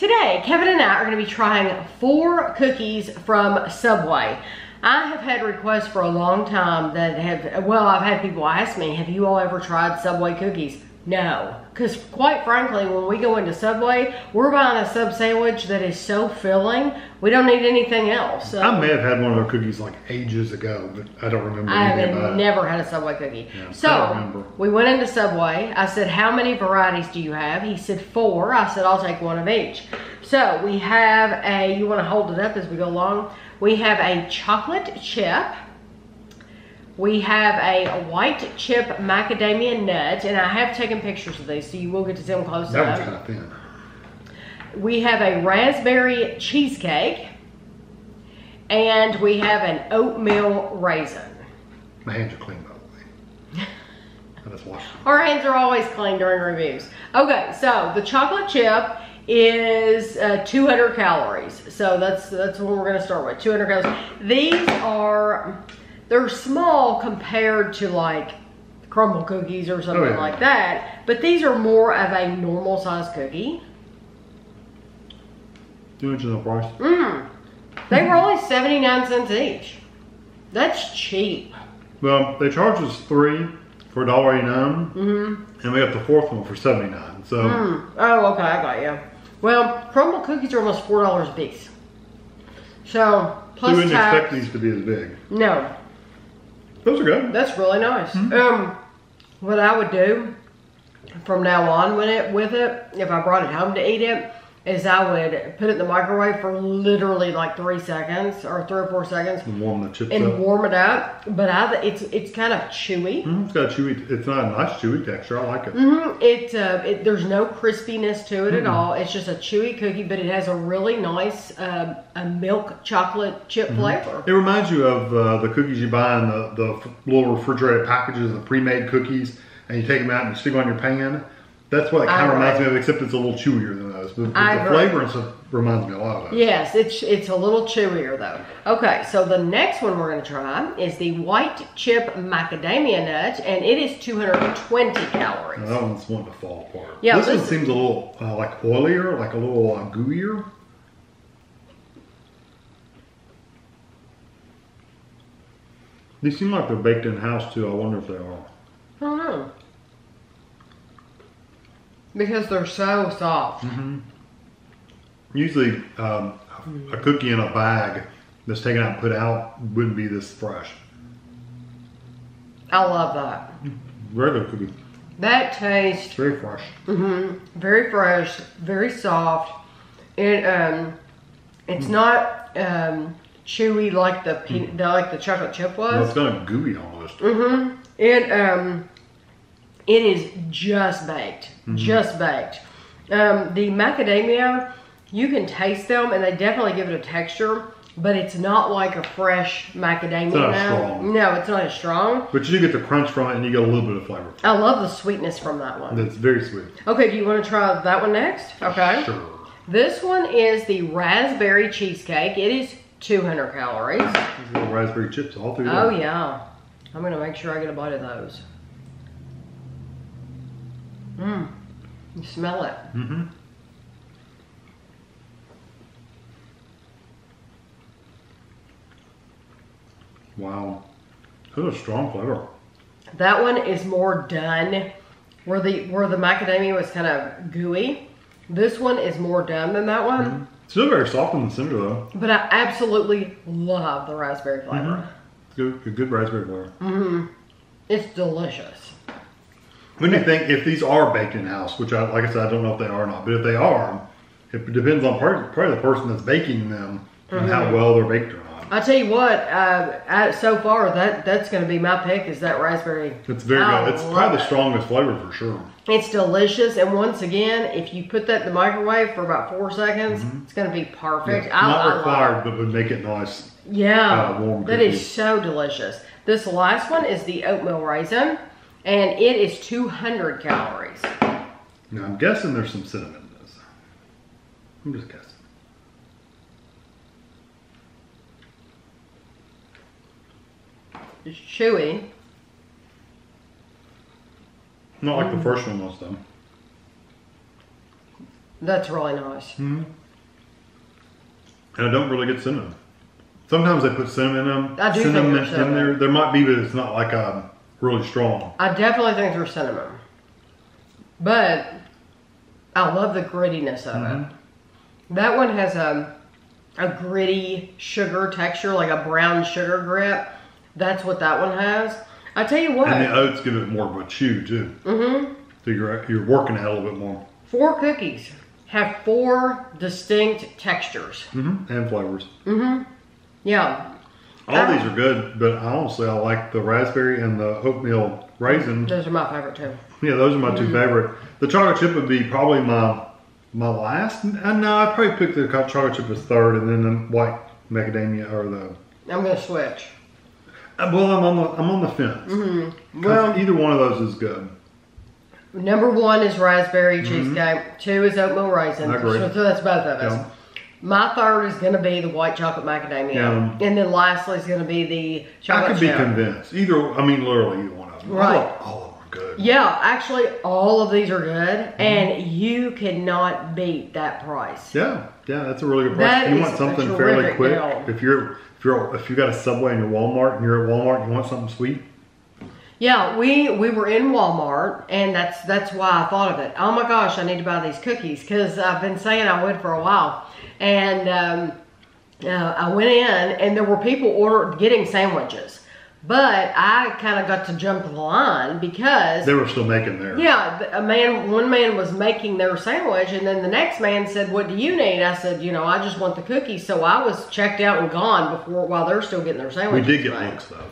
Today, Kevin and I are going to be trying 4 cookies from Subway. I have had requests for a long time that have, well, I've had people ask me, have you all ever tried Subway cookies? No, because quite frankly, when we go into Subway, we're buying a sub sandwich that is so filling, we don't need anything else. So, I may have had one of their cookies like ages ago, but I don't remember. I have never had a Subway cookie. Yeah, so we went into Subway. I said, how many varieties do you have? He said 4. I said, I'll take one of each. So we have a, you want to hold it up as we go along. We have a chocolate chip. We have a white chip macadamia nut, and I have taken pictures of these, so you will get to see them close up. That was kind of thin. We have a raspberry cheesecake, and we have an oatmeal raisin. My hands are clean, by the way. I just washed them. Our hands are always clean during reviews. Okay, so the chocolate chip is 200 calories, so that's what we're going to start with, 200 calories. These are... they're small compared to like Crumbl cookies or something like that, but these are more of a normal size cookie. $2 the price. They were only 79 cents each. That's cheap. Well, they charged us 3 for $1.89, and we got the 4th one for 79. So. Oh, okay, I got you. Well, Crumbl cookies are almost $4 a piece. So plus tax. You wouldn't expect these to be as big. No. Those are good. That's really nice. What I would do from now on with it, if I brought it home to eat it, is I would put it in the microwave for literally like 3 seconds or 3 or 4 seconds. And warm the chips up. Warm it up. But it's kind of chewy. It's got a chewy. It's not a nice chewy texture. I like it. There's no crispiness to it at all. It's just a chewy cookie, but it has a really nice a milk chocolate chip flavor. It reminds you of the cookies you buy in the little refrigerated packages, the pre-made cookies, and you take them out and you stick them on your pan. That's what it kind of reminds me of, except it's a little chewier than those. But the flavor and stuff reminds me a lot of that. Yes, it's a little chewier though. Okay, so the next one we're going to try is the white chip macadamia nut, and it is 220 calories. Now, that one's one to fall apart. Yeah, this one seems a little like oilier, like a little gooier. These seem like they're baked in house too. I wonder if they are. I don't know. Because they're so soft. Usually a cookie in a bag that's taken out and put out wouldn't be this fresh. I love that. Regular cookie. That tastes very fresh. Very fresh, very soft. It it's not chewy like the like the chocolate chip was. No, it's kind of gooey almost. It is just baked, just baked. The macadamia, you can taste them, and they definitely give it a texture, but it's not like a fresh macadamia. It's not as strong. No, it's not as strong. But you do get the crunch from it, and you get a little bit of flavor. I love the sweetness from that one. That's very sweet. Okay, do you want to try that one next? Okay. Sure. This one is the raspberry cheesecake. It is 200 calories. These little raspberry chips all through there. Oh, yeah. I'm going to make sure I get a bite of those. You smell it. Wow. That's a strong flavor. That one is more done. Where the macadamia was kind of gooey, this one is more done than that one. Still very soft in the center though. But I absolutely love the raspberry flavor. It's good raspberry flavor. It's delicious. When do you think, if these are baked in house, which like I said, I don't know if they are or not, but if they are, it depends on probably the person that's baking them and how well they're baked or not. I tell you what, so far that's going to be my pick is that raspberry. It's very good. It's probably the strongest flavor for sure. It's delicious, and once again, if you put that in the microwave for about 4 seconds, it's going to be perfect. Yeah, not required, but would make it nice. Yeah, warm that cookies. Is so delicious. This last one is the oatmeal raisin. And it is 200 calories. Now I'm guessing there's some cinnamon in this. I'm just guessing. It's chewy. Not like the first one was though. That's really nice. Mm-hmm. And I don't really get cinnamon. Sometimes they put cinnamon in them. I do think there's cinnamon in there. There might be, but it's not like really strong. I definitely think there's cinnamon. But I love the grittiness of it. That one has a gritty sugar texture, like a brown sugar grip. That's what that one has. I tell you what. And the oats give it more of a chew too. Mm-hmm. So you're working it a little bit more. 4 cookies have 4 distinct textures. Mm-hmm. And flavors. Mm-hmm. Yeah. All these are good, but honestly, I like the raspberry and the oatmeal raisin. Those are my favorite too. Yeah, those are my two favorite. The chocolate chip would be probably my last. No, I'd probably pick the chocolate chip as third, and then the white macadamia or the. I'm gonna switch. Well, I'm on the fence. Mm-hmm. Well, either one of those is good. Number 1 is raspberry cheesecake. 2 is oatmeal raisin. I agree. So that's both of us. Yeah. My third is going to be the white chocolate macadamia, and then lastly is going to be the chocolate chip. I could be convinced. Either, I mean, literally either one of them. Right. All of them are good. Yeah, actually, all of these are good, and you cannot beat that price. Yeah, yeah, that's a really good price. If you want something fairly quick, if you got a Subway and you're at Walmart, you want something sweet. Yeah, we were in Walmart, and that's why I thought of it. Oh my gosh, I need to buy these cookies because I've been saying I would for a while. And I went in, and there were people getting sandwiches, but I kind of got to jump the line because they were still making theirs. Yeah, one man was making their sandwich, and then the next man said, "What do you need?" I said, "You know, I just want the cookies." So I was checked out and gone while they're still getting their sandwiches. We did get looks though.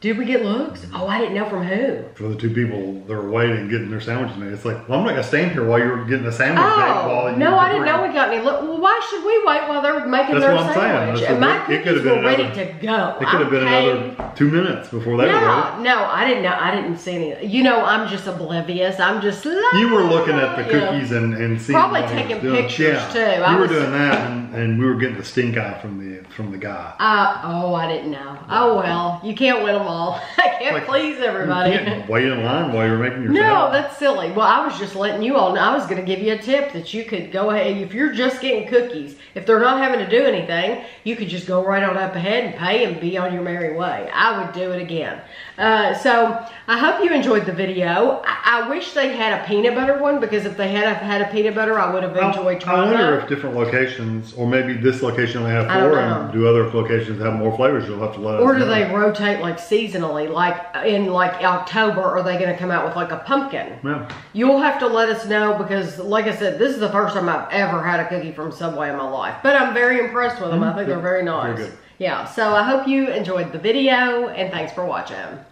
Did we get looks? Oh, I didn't know from who. For the 2 people that were waiting, getting their sandwiches made. It's like, well, I'm not gonna stand here while you're getting a sandwich made. No, I didn't know we got any looks. Well, why should we wait while they're making their sandwich? And my cookies were ready to go. It could have been another 2 minutes before they were ready. No, I didn't know. I didn't see any. You know, I'm just oblivious. I'm just. You were looking at the cookies and seeing. Probably taking pictures too. We were doing that, and we were getting the stink eye from the guy. Oh, I didn't know. Oh well, you can't win them all. I can't please everybody. You can't wait in line while you're making your sandwich. No, that's silly. Well, I was just letting you all know. I was going to give you a tip that you could go ahead, if you're just getting cookies, if they're not having to do anything, you could just go right on up ahead and pay and be on your merry way. I would do it again. So I hope you enjoyed the video. I wish they had a peanut butter one, because if they had a peanut butter, I would have enjoyed trying. I wonder if different locations, or maybe this location only have 4, and do other locations have more flavors? You'll have to let us know. Or do they rotate like seasonally, like in like October? Are they going to come out with like a pumpkin? Yeah. You'll have to let us know, because like I said, this is the first time I've ever had a cookie from Subway in my life, but I'm very impressed with them. I think they're very nice. Yeah, so I hope you enjoyed the video, and thanks for watching.